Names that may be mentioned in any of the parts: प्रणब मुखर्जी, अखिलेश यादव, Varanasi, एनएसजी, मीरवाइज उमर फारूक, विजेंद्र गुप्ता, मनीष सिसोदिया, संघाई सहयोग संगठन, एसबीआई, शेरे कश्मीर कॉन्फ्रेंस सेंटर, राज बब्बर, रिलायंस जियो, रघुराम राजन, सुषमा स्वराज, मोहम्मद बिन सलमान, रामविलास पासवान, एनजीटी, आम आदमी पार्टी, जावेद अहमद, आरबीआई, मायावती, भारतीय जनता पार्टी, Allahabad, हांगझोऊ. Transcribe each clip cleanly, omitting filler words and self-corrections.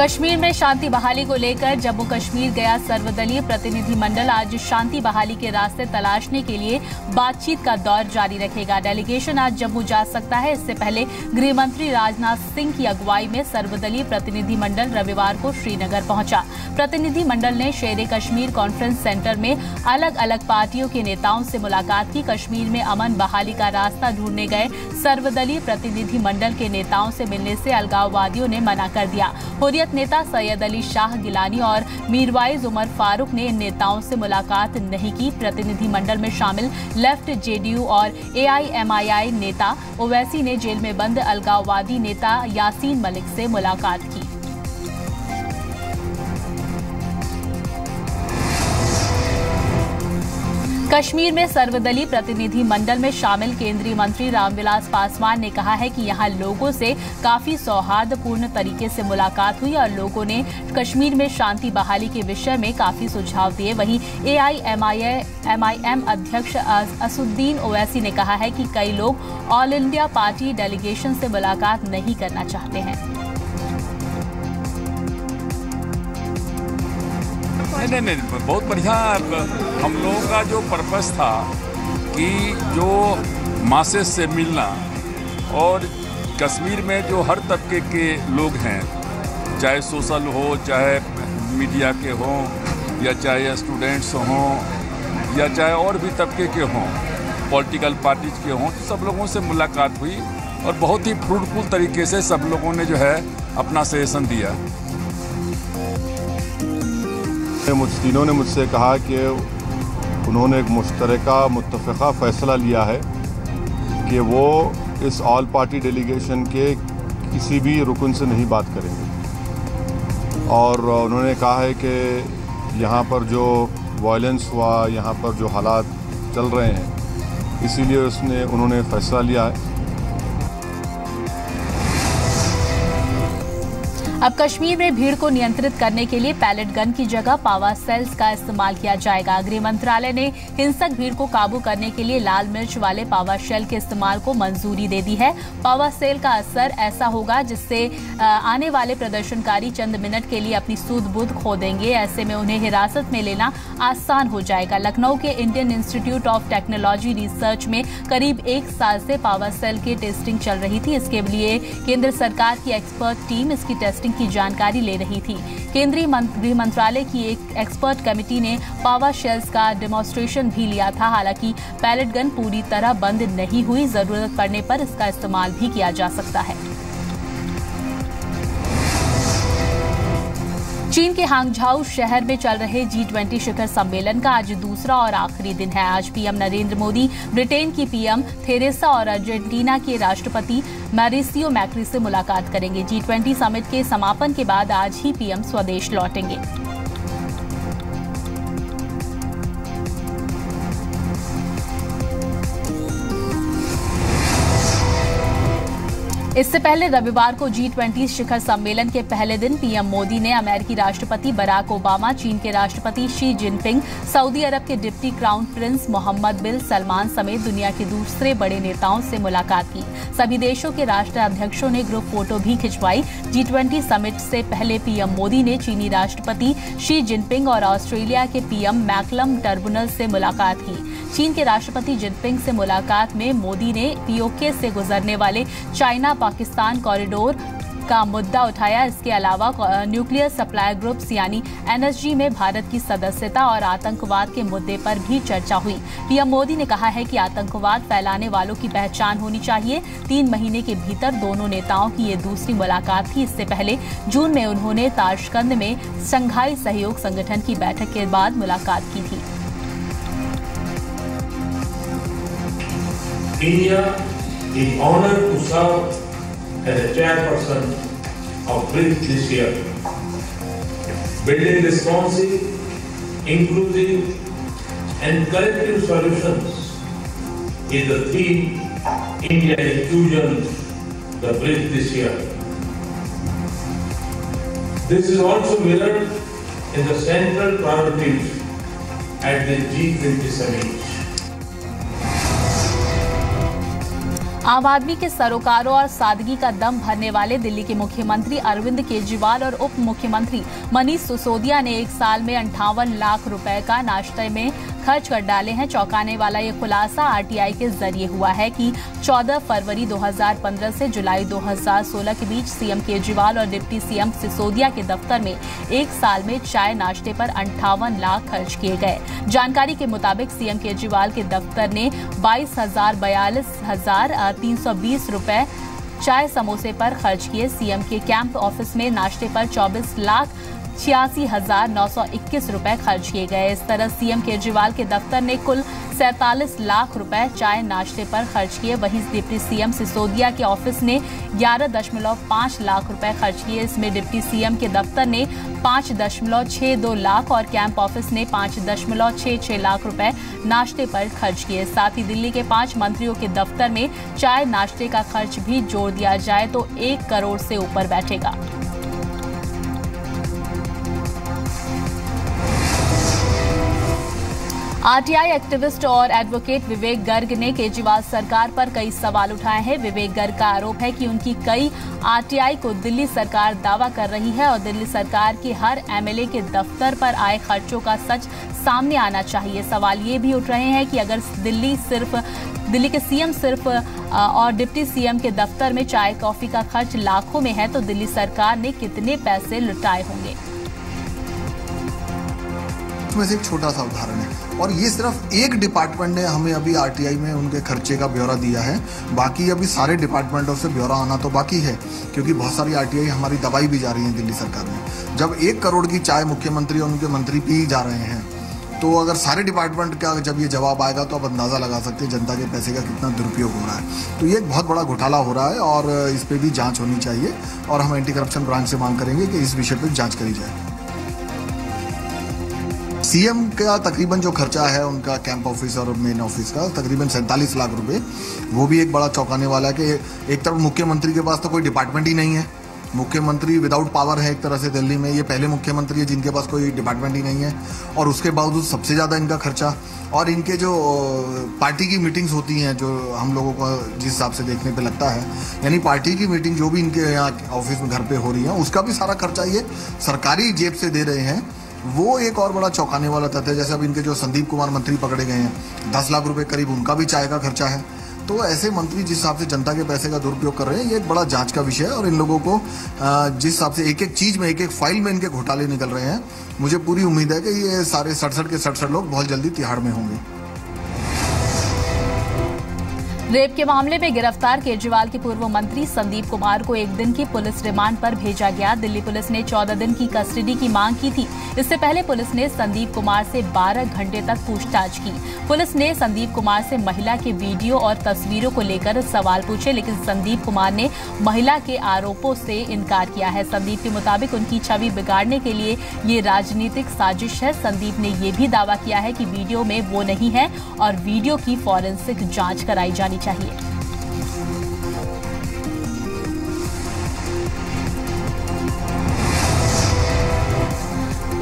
कश्मीर में शांति बहाली को लेकर जम्मू कश्मीर गया सर्वदलीय प्रतिनिधिमंडल आज शांति बहाली के रास्ते तलाशने के लिए बातचीत का दौर जारी रखेगा। डेलीगेशन आज जम्मू जा सकता है। इससे पहले गृह मंत्री राजनाथ सिंह की अगुवाई में सर्वदलीय प्रतिनिधिमंडल रविवार को श्रीनगर पहुंचा। प्रतिनिधिमंडल ने शेरे कश्मीर कॉन्फ्रेंस सेंटर में अलग अलग पार्टियों के नेताओं से मुलाकात की। कश्मीर में अमन बहाली का रास्ता ढूंढने गए सर्वदलीय प्रतिनिधिमंडल के नेताओं से मिलने से अलगाववादियों ने मना कर दिया। नेता सैयद अली शाह गिलानी और मीरवाइज उमर फारूक ने इन नेताओं से मुलाकात नहीं की। प्रतिनिधिमंडल में शामिल लेफ्ट जेडीयू और एआईएमआईआई नेता ओवैसी ने जेल में बंद अलगाववादी नेता यासीन मलिक से मुलाकात की। कश्मीर में सर्वदलीय प्रतिनिधि मंडल में शामिल केंद्रीय मंत्री रामविलास पासवान ने कहा है कि यहां लोगों से काफी सौहार्दपूर्ण तरीके से मुलाकात हुई और लोगों ने कश्मीर में शांति बहाली के विषय में काफी सुझाव दिए। वहीं एआईएमआईएम अध्यक्ष असुद्दीन ओवैसी ने कहा है कि कई लोग ऑल इंडिया पार्टी डेलीगेशन से मुलाकात नहीं करना चाहते हैं। नहीं नहीं नहीं, बहुत बढ़िया। हम लोगों का जो पर्पस था कि जो मासेस से मिलना और कश्मीर में जो हर तबके के लोग हैं, चाहे सोशल हो, चाहे मीडिया के हों, या चाहे स्टूडेंट्स हों, या चाहे और भी तबके के हों, पॉलिटिकल पार्टीज के हों, तो सब लोगों से मुलाकात हुई और बहुत ही फ्रूटफुल तरीके से सब लोगों ने जो है अपना सजेशन दिया। तीनों ने मुझसे कहा कि उन्होंने एक मुश्तरका मुत्तफ़िका फ़ैसला लिया है कि वो इस ऑल पार्टी डेलीगेशन के किसी भी रुकन से नहीं बात करेंगे और उन्होंने कहा है कि यहाँ पर जो वायलेंस हुआ, यहाँ पर जो हालात चल रहे हैं, इसीलिए उन्होंने फ़ैसला लिया है। अब कश्मीर में भीड़ को नियंत्रित करने के लिए पैलेट गन की जगह पावर सेल्स का इस्तेमाल किया जाएगा। गृह मंत्रालय ने हिंसक भीड़ को काबू करने के लिए लाल मिर्च वाले पावर सेल के इस्तेमाल को मंजूरी दे दी है। पावर सेल का असर ऐसा होगा जिससे आने वाले प्रदर्शनकारी चंद मिनट के लिए अपनी सूझबूझ खो देंगे। ऐसे में उन्हें हिरासत में लेना आसान हो जाएगा। लखनऊ के Indian Institute of Technology research में करीब एक साल से पावर सेल की टेस्टिंग चल रही थी। इसके लिए केंद्र सरकार की एक्सपर्ट टीम इसकी टेस्टिंग की जानकारी ले रही थी। केंद्रीय गृह मंत्रालय की एक एक्सपर्ट कमेटी ने पावर शेल्स का डेमोन्स्ट्रेशन भी लिया था। हालांकि पैलेट गन पूरी तरह बंद नहीं हुई, जरूरत पड़ने पर इसका इस्तेमाल भी किया जा सकता है। चीन के हांगझोऊ शहर में चल रहे G20 शिखर सम्मेलन का आज दूसरा और आखिरी दिन है। आज पीएम नरेंद्र मोदी ब्रिटेन की पीएम थेरेसा और अर्जेंटीना के राष्ट्रपति मैरिसियो मैक्री से मुलाकात करेंगे। G20 समिट के समापन के बाद आज ही पीएम स्वदेश लौटेंगे। इससे पहले रविवार को G20 शिखर सम्मेलन के पहले दिन पीएम मोदी ने अमेरिकी राष्ट्रपति बराक ओबामा, चीन के राष्ट्रपति शी जिनपिंग, सऊदी अरब के deputy crown prince मोहम्मद बिन सलमान समेत दुनिया के दूसरे बड़े नेताओं से मुलाकात की। सभी देशों के राष्ट्राध्यक्षों ने ग्रुप फोटो भी खिंचवाई। G20 समिट से पहले पीएम मोदी ने चीनी राष्ट्रपति शी जिनपिंग और ऑस्ट्रेलिया के पीएम मैकलम टर्बुनल से मुलाकात की। चीन के राष्ट्रपति जिनपिंग से मुलाकात में मोदी ने पीओके से गुजरने वाले चाइना पाकिस्तान कॉरिडोर का मुद्दा उठाया। इसके अलावा न्यूक्लियर सप्लाई ग्रुप्स यानी एनएसजी में भारत की सदस्यता और आतंकवाद के मुद्दे पर भी चर्चा हुई। पीएम मोदी ने कहा है कि आतंकवाद फैलाने वालों की पहचान होनी चाहिए। 3 महीने के भीतर दोनों नेताओं की ये दूसरी मुलाकात थी। इससे पहले जून में उन्होंने ताशकंद में संघाई सहयोग संगठन की बैठक के बाद मुलाकात की थी। India is honored to serve as a chairperson of BRICS this year. Building responsive, inclusive, and collective solutions is the theme India is choosing the BRICS this year. This is also mirrored in the central priorities at the G20 summit. Aam आदमी के सरोकारों और सादगी का दम भरने वाले दिल्ली के मुख्यमंत्री अरविंद केजरीवाल और उप मुख्यमंत्री मनीष सिसोदिया ने एक साल में 58 लाख रुपए का नाश्ते में खर्च कर डाले हैं। चौंकाने वाला ये खुलासा आरटीआई के जरिए हुआ है कि 14 फरवरी 2015 से जुलाई 2016 के बीच सीएम केजरीवाल और डिप्टी सीएम सिसोदिया के दफ्तर में एक साल में चाय नाश्ते पर 58 लाख खर्च किए गए। जानकारी के मुताबिक सीएम केजरीवाल के दफ्तर ने 42,42,320 रुपए चाय समोसे पर खर्च किए। सीएम के कैंप ऑफिस में नाश्ते पर 24,86,921 रुपए खर्च किए गए। इस तरह सीएम केजरीवाल के दफ्तर ने कुल 47 लाख रुपए चाय नाश्ते पर खर्च किए। वहीं डिप्टी सीएम सिसोदिया के ऑफिस ने 11.5 लाख रुपए खर्च किए। इसमें डिप्टी सीएम के दफ्तर ने 5.62 लाख और कैंप ऑफिस ने 5.66 लाख रुपए नाश्ते पर खर्च किए। साथ ही दिल्ली के 5 मंत्रियों के दफ्तर में चाय नाश्ते का खर्च भी जोड़ दिया जाए तो 1 करोड़ से ऊपर बैठेगा। आरटीआई एक्टिविस्ट और एडवोकेट विवेक गर्ग ने केजरीवाल सरकार पर कई सवाल उठाए हैं। विवेक गर्ग का आरोप है कि उनकी कई आरटीआई को दिल्ली सरकार दावा कर रही है और दिल्ली सरकार के हर एमएलए के दफ्तर पर आए खर्चों का सच सामने आना चाहिए। सवाल ये भी उठ रहे हैं कि अगर दिल्ली के सीएम सिर्फ और डिप्टी सीएम के दफ्तर में चाय कॉफी का खर्च लाखों में है तो दिल्ली सरकार ने कितने पैसे लुटाए होंगे। में से एक छोटा सा उदाहरण है और ये सिर्फ एक डिपार्टमेंट ने हमें अभी आरटीआई में उनके खर्चे का ब्यौरा दिया है। बाकी अभी सारे डिपार्टमेंटों से ब्यौरा आना तो बाकी है क्योंकि बहुत सारी आरटीआई हमारी दबाई भी जा रही है दिल्ली सरकार में। जब 1 करोड़ की चाय मुख्यमंत्री और उनके मंत्री पी जा रहे हैं तो अगर सारे डिपार्टमेंट का जब ये जवाब आएगा तो आप अंदाज़ा लगा सकते हैं जनता के पैसे का कितना दुरुपयोग हो रहा है। तो ये एक बहुत बड़ा घोटाला हो रहा है और इस पर भी जाँच होनी चाहिए और हम एंटी करप्शन ब्रांच से मांग करेंगे कि इस विषय पर जाँच करी जाए। सीएम का तकरीबन जो खर्चा है उनका कैंप ऑफिस और मेन ऑफिस का तकरीबन 47 लाख रुपए, वो भी एक बड़ा चौंकाने वाला है कि एक तरफ मुख्यमंत्री के पास तो कोई डिपार्टमेंट ही नहीं है। मुख्यमंत्री विदाउट पावर है एक तरह से दिल्ली में। ये पहले मुख्यमंत्री है जिनके पास कोई डिपार्टमेंट ही नहीं है और उसके बावजूद सबसे ज़्यादा इनका खर्चा। और इनके जो पार्टी की मीटिंग्स होती हैं जो हम लोगों को जिस हिसाब से देखने पे लगता है, यानी पार्टी की मीटिंग जो भी इनके यहाँ ऑफिस में घर पर हो रही है उसका भी सारा खर्चा ये सरकारी जेब से दे रहे हैं। वो एक और बड़ा चौंकाने वाला तथ्य है। जैसे अब इनके जो संदीप कुमार मंत्री पकड़े गए हैं 10 लाख रुपए करीब उनका भी चाय का खर्चा है। तो ऐसे मंत्री जिस हिसाब से जनता के पैसे का दुरुपयोग कर रहे हैं ये एक बड़ा जांच का विषय है और इन लोगों को जिस हिसाब से एक एक चीज़ में एक एक फाइल में इनके घोटाले निकल रहे हैं मुझे पूरी उम्मीद है कि ये सारे 67 के 67 लोग बहुत जल्दी तिहाड़ में होंगे। रेप के मामले में गिरफ्तार केजरीवाल के पूर्व मंत्री संदीप कुमार को 1 दिन की पुलिस रिमांड पर भेजा गया। दिल्ली पुलिस ने 14 दिन की कस्टडी की मांग की थी। इससे पहले पुलिस ने संदीप कुमार से 12 घंटे तक पूछताछ की। पुलिस ने संदीप कुमार से महिला के वीडियो और तस्वीरों को लेकर सवाल पूछे लेकिन संदीप कुमार ने महिला के आरोपों से इनकार किया है। संदीप के मुताबिक उनकी छवि बिगाड़ने के लिए ये राजनीतिक साजिश है। संदीप ने ये भी दावा किया है कि वीडियो में वो नहीं है और वीडियो की फॉरेंसिक जाँच कराई जानी चाहिए।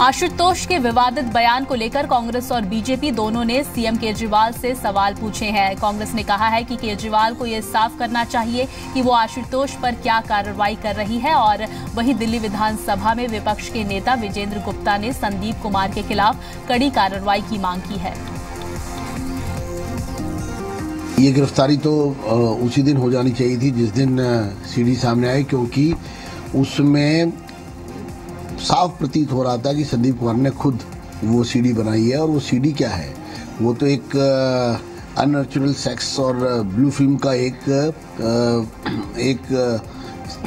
आशुतोष के विवादित बयान को लेकर कांग्रेस और बीजेपी दोनों ने सीएम केजरीवाल से सवाल पूछे हैं। कांग्रेस ने कहा है कि केजरीवाल को ये साफ करना चाहिए कि वो आशुतोष पर क्या कार्रवाई कर रही है। और वहीं दिल्ली विधानसभा में विपक्ष के नेता विजेंद्र गुप्ता ने संदीप कुमार के खिलाफ कड़ी कार्रवाई की मांग की है। ये गिरफ्तारी तो उसी दिन हो जानी चाहिए थी जिस दिन सीडी सामने आई क्योंकि उसमें साफ प्रतीत हो रहा था कि संदीप कुमार ने खुद वो सीडी बनाई है। और वो सीडी क्या है, वो तो एक अननेचुरल सेक्स और ब्लू फिल्म का एक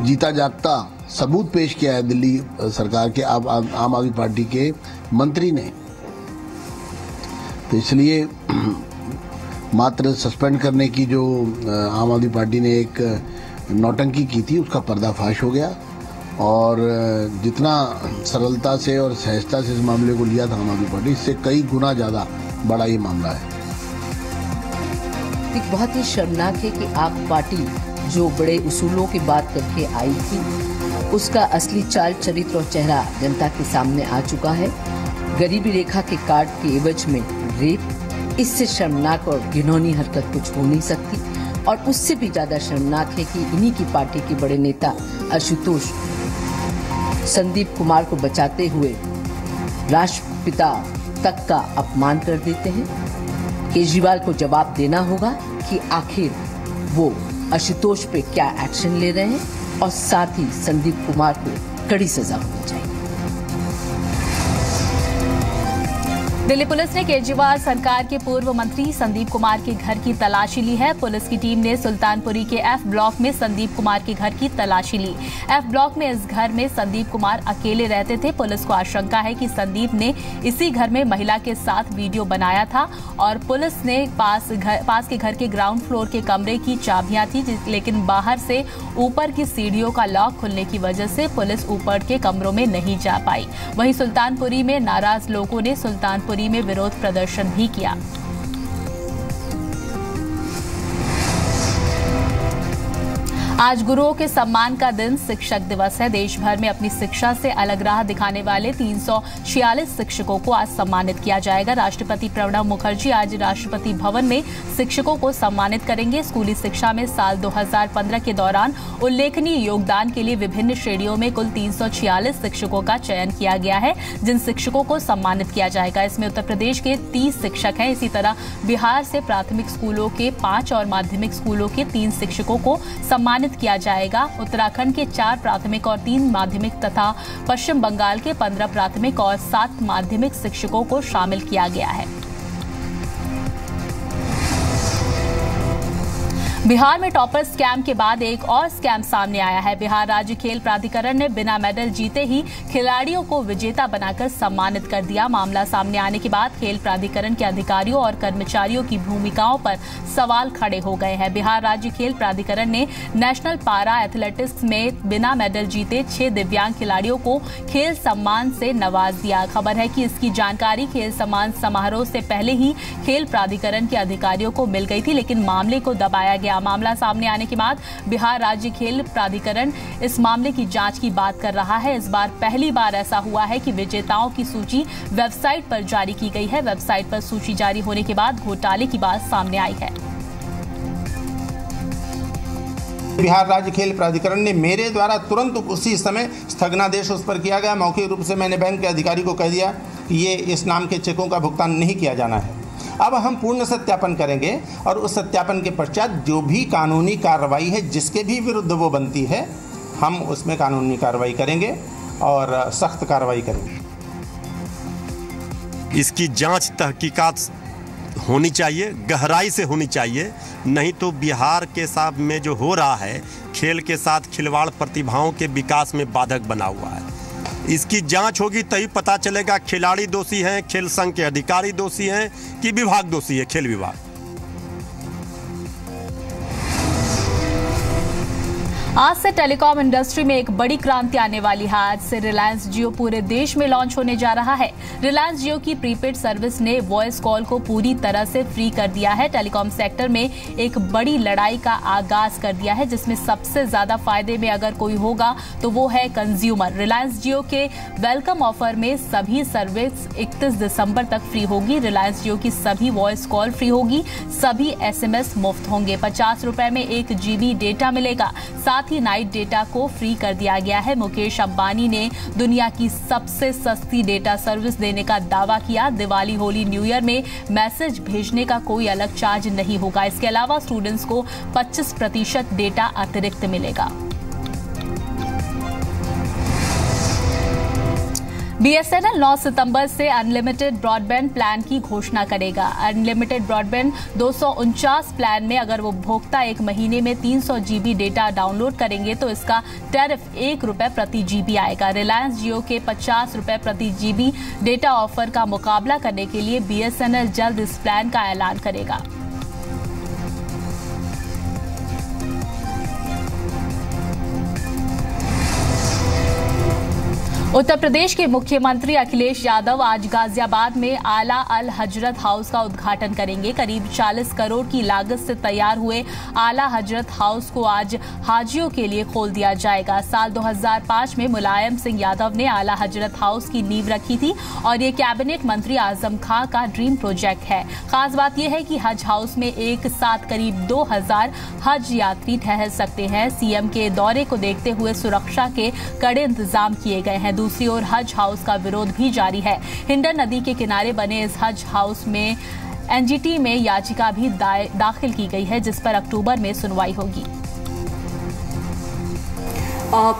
जीता जागता सबूत पेश किया है दिल्ली सरकार के आम आदमी पार्टी के मंत्री ने। तो इसलिए मात्र सस्पेंड करने की जो आम आदमी पार्टी ने एक नौटंकी की थी उसका पर्दाफाश हो गया। और जितना सरलता से और सहजता से इस मामले को लिया था आम आदमी पार्टी, इससे कई गुना ज़्यादा बड़ा ये मामला है। एक बहुत ही शर्मनाक है कि आप पार्टी जो बड़े उसूलों की बात करके आई थी उसका असली चाल चरित्र और चेहरा जनता के सामने आ चुका है। गरीबी रेखा के कार्ड के एवज में रेप, इससे शर्मनाक और घिनौनी हरकत कुछ हो नहीं सकती। और उससे भी ज्यादा शर्मनाक है कि इन्हीं की पार्टी के बड़े नेता आशुतोष संदीप कुमार को बचाते हुए राष्ट्रपिता तक का अपमान कर देते हैं। केजरीवाल को जवाब देना होगा कि आखिर वो आशुतोष पे क्या एक्शन ले रहे हैं और साथ ही संदीप कुमार को कड़ी सजा होनी चाहिए। दिल्ली पुलिस ने केजरीवाल सरकार के पूर्व मंत्री संदीप कुमार के घर की तलाशी ली है। पुलिस की टीम ने सुल्तानपुरी के एफ ब्लॉक में संदीप कुमार के घर की तलाशी ली। एफ ब्लॉक में इस घर में संदीप कुमार अकेले रहते थे। पुलिस को आशंका है कि संदीप ने इसी घर में महिला के साथ वीडियो बनाया था और पुलिस ने पास के घर के ग्राउंड फ्लोर के कमरे की चाबियां थी, लेकिन बाहर से ऊपर की सीढ़ियों का लॉक खुलने की वजह से पुलिस ऊपर के कमरों में नहीं जा पाई। वहीं सुल्तानपुरी में नाराज लोगों ने सुल्तानपुर में विरोध प्रदर्शन भी किया। आज गुरुओं के सम्मान का दिन शिक्षक दिवस है। देश भर में अपनी शिक्षा से अलग राह दिखाने वाले 346 शिक्षकों को आज सम्मानित किया जाएगा। राष्ट्रपति प्रणब मुखर्जी आज राष्ट्रपति भवन में शिक्षकों को सम्मानित करेंगे। स्कूली शिक्षा में साल 2015 के दौरान उल्लेखनीय योगदान के लिए विभिन्न श्रेणियों में कुल 346 शिक्षकों का चयन किया गया है, जिन शिक्षकों को सम्मानित किया जाएगा। इसमें उत्तर प्रदेश के 30 शिक्षक हैं। इसी तरह बिहार से प्राथमिक स्कूलों के 5 और माध्यमिक स्कूलों के 3 शिक्षकों को सम्मानित किया जाएगा। उत्तराखंड के 4 प्राथमिक और 3 माध्यमिक तथा पश्चिम बंगाल के 15 प्राथमिक और 7 माध्यमिक शिक्षकों को शामिल किया गया है। बिहार में टॉपर स्कैम के बाद एक और स्कैम सामने आया है। बिहार राज्य खेल प्राधिकरण ने बिना मेडल जीते ही खिलाड़ियों को विजेता बनाकर सम्मानित कर दिया। मामला सामने आने के बाद खेल प्राधिकरण के अधिकारियों और कर्मचारियों की भूमिकाओं पर सवाल खड़े हो गए हैं। बिहार राज्य खेल प्राधिकरण ने नेशनल पारा एथलेटिक्स में बिना मेडल जीते 6 दिव्यांग खिलाड़ियों को खेल सम्मान से नवाज दिया। खबर है कि इसकी जानकारी खेल सम्मान समारोह से पहले ही खेल प्राधिकरण के अधिकारियों को मिल गई थी, लेकिन मामले को दबाया गया। मामला सामने आने के बाद बिहार राज्य खेल प्राधिकरण इस मामले की जांच की बात कर रहा है। इस बार पहली बार ऐसा हुआ है कि विजेताओं की सूची वेबसाइट पर जारी की गई है। वेबसाइट पर सूची जारी होने के बाद घोटाले की बात सामने आई है। बिहार राज्य खेल प्राधिकरण ने मेरे द्वारा तुरंत उसी समय स्थगनादेश उस पर किया गया। मौखिक रूप से मैंने बैंक के अधिकारी को कह दिया कि ये इस नाम के चेकों का भुगतान नहीं किया जाना है। अब हम पूर्ण सत्यापन करेंगे और उस सत्यापन के पश्चात जो भी कानूनी कार्रवाई है, जिसके भी विरुद्ध वो बनती है, हम उसमें कानूनी कार्रवाई करेंगे और सख्त कार्रवाई करेंगे। इसकी जांच तहकीकात होनी चाहिए, गहराई से होनी चाहिए, नहीं तो बिहार के साथ में जो हो रहा है, खेल के साथ खिलवाड़ प्रतिभाओं के विकास में बाधक बना हुआ है। इसकी जांच होगी तभी पता चलेगा खिलाड़ी दोषी हैं, खेल संघ के अधिकारी दोषी हैं कि विभाग दोषी है, खेल विभाग। आज से टेलीकॉम इंडस्ट्री में एक बड़ी क्रांति आने वाली है। आज से रिलायंस जियो पूरे देश में लॉन्च होने जा रहा है। रिलायंस जियो की प्रीपेड सर्विस ने वॉइस कॉल को पूरी तरह से फ्री कर दिया है। टेलीकॉम सेक्टर में एक बड़ी लड़ाई का आगाज कर दिया है, जिसमें सबसे ज्यादा फायदे में अगर कोई होगा तो वो है कंज्यूमर। रिलायंस जियो के वेलकम ऑफर में सभी सर्विस 31 दिसंबर तक फ्री होगी। रिलायंस जियो की सभी वॉइस कॉल फ्री होगी, सभी SMS मुफ्त होंगे। 50 रुपए में 1 GB डेटा मिलेगा, साथ ही नाइट डेटा को फ्री कर दिया गया है। मुकेश अंबानी ने दुनिया की सबसे सस्ती डेटा सर्विस देने का दावा किया। दिवाली, होली, न्यू ईयर में मैसेज भेजने का कोई अलग चार्ज नहीं होगा। इसके अलावा स्टूडेंट्स को 25% डेटा अतिरिक्त मिलेगा। BSNL 9 सितंबर से अनलिमिटेड ब्रॉडबैंड प्लान की घोषणा करेगा। अनलिमिटेड ब्रॉडबैंड 249 प्लान में अगर उपभोक्ता एक महीने में 300 GB डेटा डाउनलोड करेंगे तो इसका टैरिफ ₹1 प्रति GB आएगा। रिलायंस जियो के ₹50 प्रति GB डेटा ऑफर का मुकाबला करने के लिए BSNL जल्द इस प्लान का ऐलान करेगा। उत्तर प्रदेश के मुख्यमंत्री अखिलेश यादव आज गाजियाबाद में आला अल हजरत हाउस का उद्घाटन करेंगे। करीब 40 करोड़ की लागत से तैयार हुए आला हजरत हाउस को आज हाजियों के लिए खोल दिया जाएगा। साल 2005 में मुलायम सिंह यादव ने आला हजरत हाउस की नींव रखी थी और ये कैबिनेट मंत्री आजम खां का ड्रीम प्रोजेक्ट है। खास बात यह है कि हज हाउस में एक साथ करीब 2000 हज यात्री ठहर सकते हैं। सीएम के दौरे को देखते हुए सुरक्षा के कड़े इंतजाम किए गए हैं। दूसरी ओर हज हाउस का विरोध भी जारी है। हिंडन नदी के किनारे बने इस हज हाउस में एनजीटी में याचिका भी दाखिल की गई है, जिस पर अक्टूबर में सुनवाई होगी।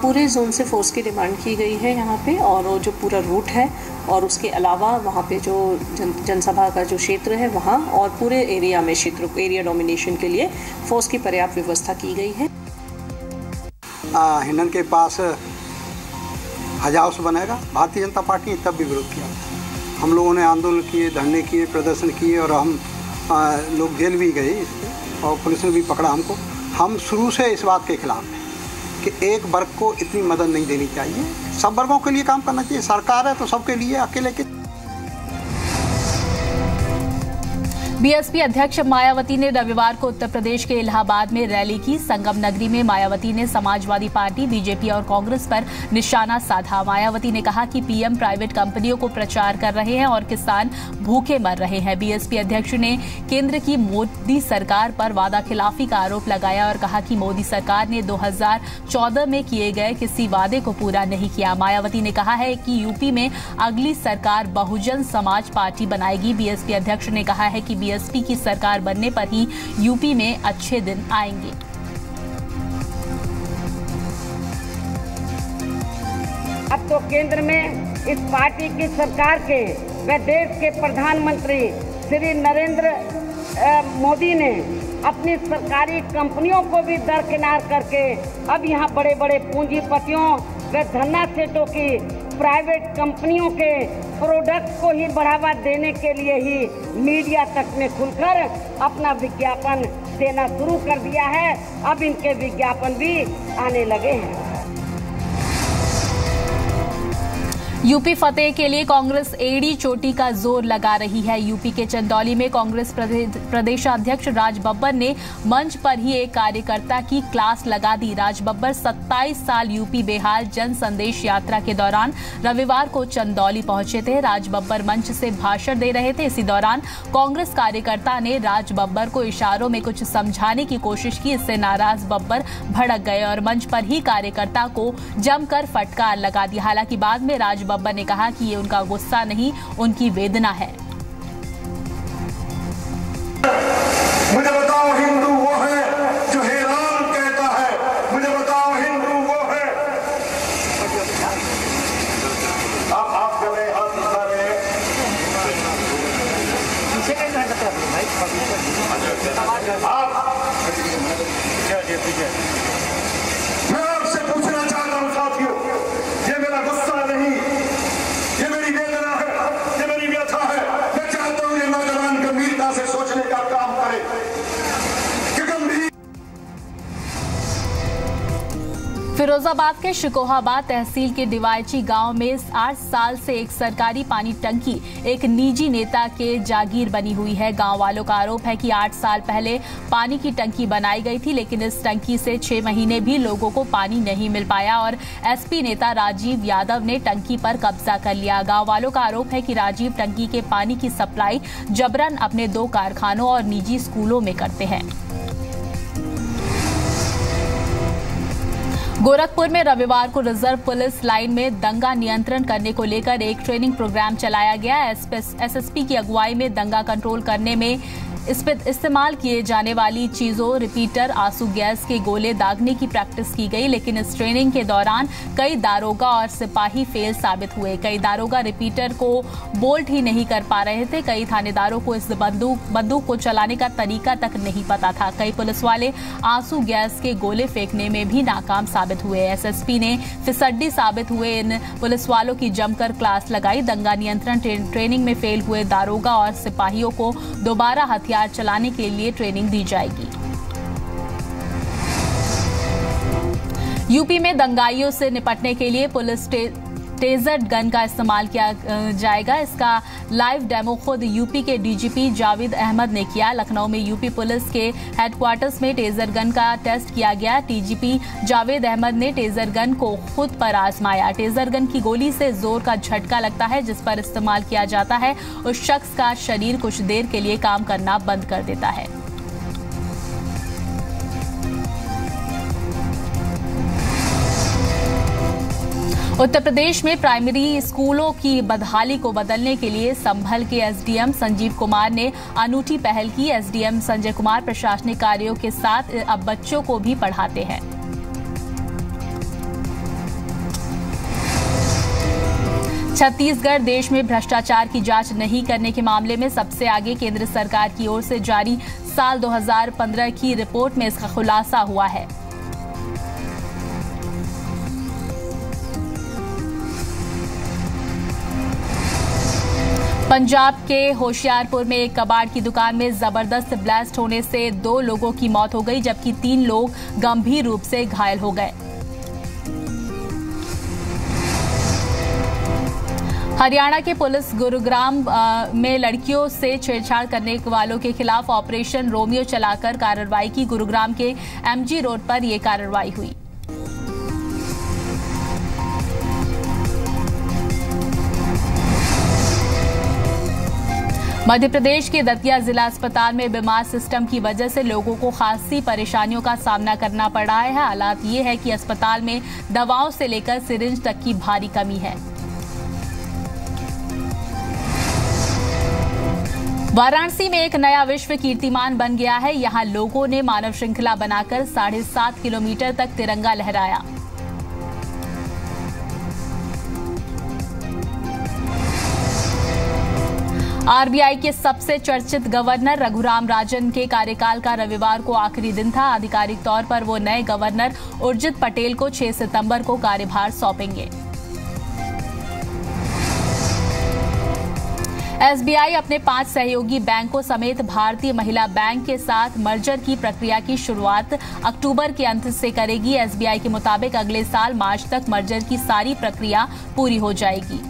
पूरे जोन से फोर्स की डिमांड की गई है यहाँ पे, और जो पूरा रूट है और उसके अलावा वहाँ पे जो जनसभा का जो क्षेत्र है वहाँ और पूरे एरिया में एरिया डोमिनेशन के लिए फोर्स की पर्याप्त व्यवस्था की गई है। हिंडन के पास हज हाउस बनेगा, भारतीय जनता पार्टी ने तब भी विरोध किया। हम लोगों ने आंदोलन किए, धरने किए, प्रदर्शन किए और हम लोग जेल भी गए और पुलिस ने भी पकड़ा हमको। हम शुरू से इस बात के खिलाफ हैं कि एक वर्ग को इतनी मदद नहीं देनी चाहिए, सब वर्गों के लिए काम करना चाहिए। सरकार है तो सबके लिए, अकेले के। बीएसपी अध्यक्ष मायावती ने रविवार को उत्तर प्रदेश के इलाहाबाद में रैली की। संगम नगरी में मायावती ने समाजवादी पार्टी, बीजेपी और कांग्रेस पर निशाना साधा। मायावती ने कहा कि पीएम प्राइवेट कंपनियों को प्रचार कर रहे हैं और किसान भूखे मर रहे हैं। बीएसपी अध्यक्ष ने केंद्र की मोदी सरकार पर वादा खिलाफी का आरोप लगाया और कहा कि मोदी सरकार ने 2014 में किए गए किसी वादे को पूरा नहीं किया। मायावती ने कहा है कि यूपी में अगली सरकार बहुजन समाज पार्टी बनाएगी। बीएसपी अध्यक्ष ने कहा है कि बीएसपी की सरकार बनने पर ही यूपी में अच्छे दिन आएंगे। अब तो केंद्र में इस पार्टी की सरकार के व देश के प्रधानमंत्री श्री नरेंद्र मोदी ने अपनी सरकारी कंपनियों को भी दरकिनार करके अब यहाँ बड़े बड़े पूंजीपतियों व धन्ना सेठों की प्राइवेट कंपनियों के प्रोडक्ट को ही बढ़ावा देने के लिए ही मीडिया तक में खुलकर अपना विज्ञापन देना शुरू कर दिया है। अब इनके विज्ञापन भी आने लगे हैं। यूपी फतेह के लिए कांग्रेस एड़ी चोटी का जोर लगा रही है। यूपी के चंदौली में कांग्रेस प्रदेशाध्यक्ष राज बब्बर ने मंच पर ही एक कार्यकर्ता की क्लास लगा दी। राज बब्बर 27 साल यूपी बिहार जन संदेश यात्रा के दौरान रविवार को चंदौली पहुंचे थे। राज बब्बर मंच से भाषण दे रहे थे। इसी दौरान कांग्रेस कार्यकर्ता ने राज बब्बर को इशारों में कुछ समझाने की कोशिश की। इससे नाराज बब्बर भड़क गए और मंच पर ही कार्यकर्ता को जमकर फटकार लगा दी। हालांकि बाद में राज बब्बर ने कहा कि ये उनका गुस्सा नहीं, उनकी वेदना है। मुझे बताओ हिंदू वो है जो हेरान कहता है, मुझे बताओ हिंदू वो है। आप कर रहे हाथ दिखा रहे हैं। मैं आपसे पूछना चाहता हूँ साथियों, ये मेरा गुस्सा नहीं, फिरोजाबाद के शिकोहाबाद तहसील के डिवायची गांव में 8 साल से एक सरकारी पानी टंकी एक निजी नेता के जागीर बनी हुई है। गांव वालों का आरोप है कि 8 साल पहले पानी की टंकी बनाई गई थी, लेकिन इस टंकी से 6 महीने भी लोगों को पानी नहीं मिल पाया और एसपी नेता राजीव यादव ने टंकी पर कब्जा कर लिया। गाँव वालों का आरोप है कि राजीव टंकी के पानी की सप्लाई जबरन अपने 2 कारखानों और निजी स्कूलों में करते हैं। गोरखपुर में रविवार को रिजर्व पुलिस लाइन में दंगा नियंत्रण करने को लेकर एक ट्रेनिंग प्रोग्राम चलाया गया। एसएसपी की अगुवाई में दंगा कंट्रोल करने में इस्तेमाल किए जाने वाली चीज़ों, रिपीटर, आंसू गैस के गोले दागने की प्रैक्टिस की गई, लेकिन इस ट्रेनिंग के दौरान कई दारोगा और सिपाही फेल साबित हुए। कई दारोगा रिपीटर को बोल्ट ही नहीं कर पा रहे थे। कई थानेदारों को इस बंदूक को चलाने का तरीका तक नहीं पता था। कई पुलिस वाले आंसू गैस के गोले फेंकने में भी नाकाम साबित हुए। एसएसपी ने फिसड्डी साबित हुए इन पुलिस वालों की जमकर क्लास लगाई। दंगा नियंत्रण ट्रेनिंग में फेल हुए दारोगा और सिपाहियों को दोबारा हथियार चलाने के लिए ट्रेनिंग दी जाएगी। यूपी में दंगाइयों से निपटने के लिए पुलिस टेजर गन का इस्तेमाल किया जाएगा। इसका लाइव डेमो खुद यूपी के डीजीपी जावेद अहमद ने किया। लखनऊ में यूपी पुलिस के हेडक्वार्टर्स में टेजर गन का टेस्ट किया गया। डीजीपी जावेद अहमद ने टेजर गन को खुद पर आजमाया। टेजर गन की गोली से जोर का झटका लगता है, जिस पर इस्तेमाल किया जाता है उस शख्स का शरीर कुछ देर के लिए काम करना बंद कर देता है। उत्तर प्रदेश में प्राइमरी स्कूलों की बदहाली को बदलने के लिए संभल के एसडीएम संजीव कुमार ने अनूठी पहल की। एसडीएम संजय कुमार प्रशासनिक कार्यों के साथ अब बच्चों को भी पढ़ाते हैं। छत्तीसगढ़ देश में भ्रष्टाचार की जांच नहीं करने के मामले में सबसे आगे। केंद्र सरकार की ओर से जारी साल 2015 की रिपोर्ट में इसका खुलासा हुआ है। पंजाब के होशियारपुर में एक कबाड़ की दुकान में जबरदस्त ब्लास्ट होने से 2 लोगों की मौत हो गई, जबकि 3 लोग गंभीर रूप से घायल हो गए। हरियाणा के पुलिस गुरुग्राम में लड़कियों से छेड़छाड़ करने वालों के खिलाफ ऑपरेशन रोमियो चलाकर कार्रवाई की। गुरुग्राम के एमजी रोड पर यह कार्रवाई हुई। मध्य प्रदेश के दतिया जिला अस्पताल में बीमार सिस्टम की वजह से लोगों को खासी परेशानियों का सामना करना पड़ रहा है। हालात ये है कि अस्पताल में दवाओं से लेकर सिरिंज तक की भारी कमी है। वाराणसी में एक नया विश्व कीर्तिमान बन गया है। यहां लोगों ने मानव श्रृंखला बनाकर 7.5 किलोमीटर तक तिरंगा लहराया। आरबीआई के सबसे चर्चित गवर्नर रघुराम राजन के कार्यकाल का रविवार को आखिरी दिन था। आधिकारिक तौर पर वो नए गवर्नर उर्जित पटेल को 6 सितंबर को कार्यभार सौंपेंगे। एसबीआई अपने 5 सहयोगी बैंकों समेत भारतीय महिला बैंक के साथ मर्जर की प्रक्रिया की शुरुआत अक्टूबर के अंत से करेगी। एसबीआई के मुताबिक अगले साल मार्च तक मर्जर की सारी प्रक्रिया पूरी हो जाएगी।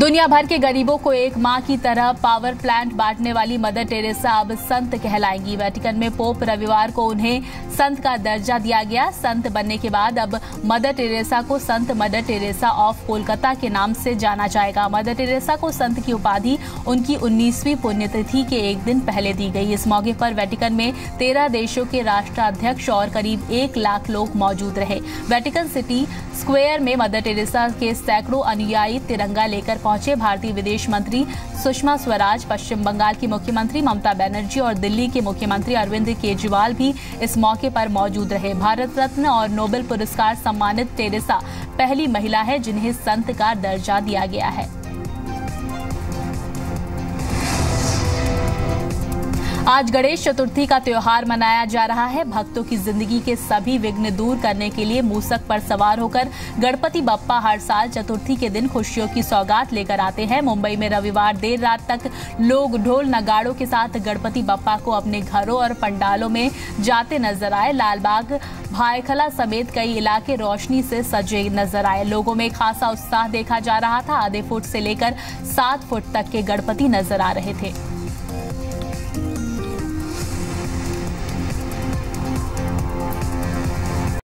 दुनिया भर के गरीबों को एक मां की तरह पावर प्लांट बांटने वाली मदर टेरेसा अब संत कहलाएंगी। वैटिकन में पोप रविवार को उन्हें संत का दर्जा दिया गया। संत बनने के बाद अब मदर टेरेसा को संत मदर टेरेसा ऑफ कोलकाता के नाम से जाना जाएगा। मदर टेरेसा को संत की उपाधि उनकी 19वीं पुण्यतिथि के एक दिन पहले दी गई। इस मौके पर वैटिकन में 13 देशों के राष्ट्राध्यक्ष और करीब 1 लाख लोग मौजूद रहे। वैटिकन सिटी स्क्वेयर में मदर टेरेसा के सैकड़ों अनुयायी तिरंगा लेकर पहुंचे। भारतीय विदेश मंत्री सुषमा स्वराज, पश्चिम बंगाल की मुख्यमंत्री ममता बनर्जी और दिल्ली के मुख्यमंत्री अरविंद केजरीवाल भी इस मौके पर मौजूद रहे। भारत रत्न और नोबेल पुरस्कार सम्मानित टेरेसा पहली महिला है जिन्हें संत का दर्जा दिया गया है। आज गणेश चतुर्थी का त्योहार मनाया जा रहा है। भक्तों की जिंदगी के सभी विघ्न दूर करने के लिए मूसक पर सवार होकर गणपति बप्पा हर साल चतुर्थी के दिन खुशियों की सौगात लेकर आते हैं। मुंबई में रविवार देर रात तक लोग ढोल नगाड़ों के साथ गणपति बप्पा को अपने घरों और पंडालों में जाते नजर आए। लालबाग, भायखला समेत कई इलाके रोशनी से सजे नजर आए। लोगों में खासा उत्साह देखा जा रहा था। आधे फुट से लेकर 7 फुट तक के गणपति नजर आ रहे थे।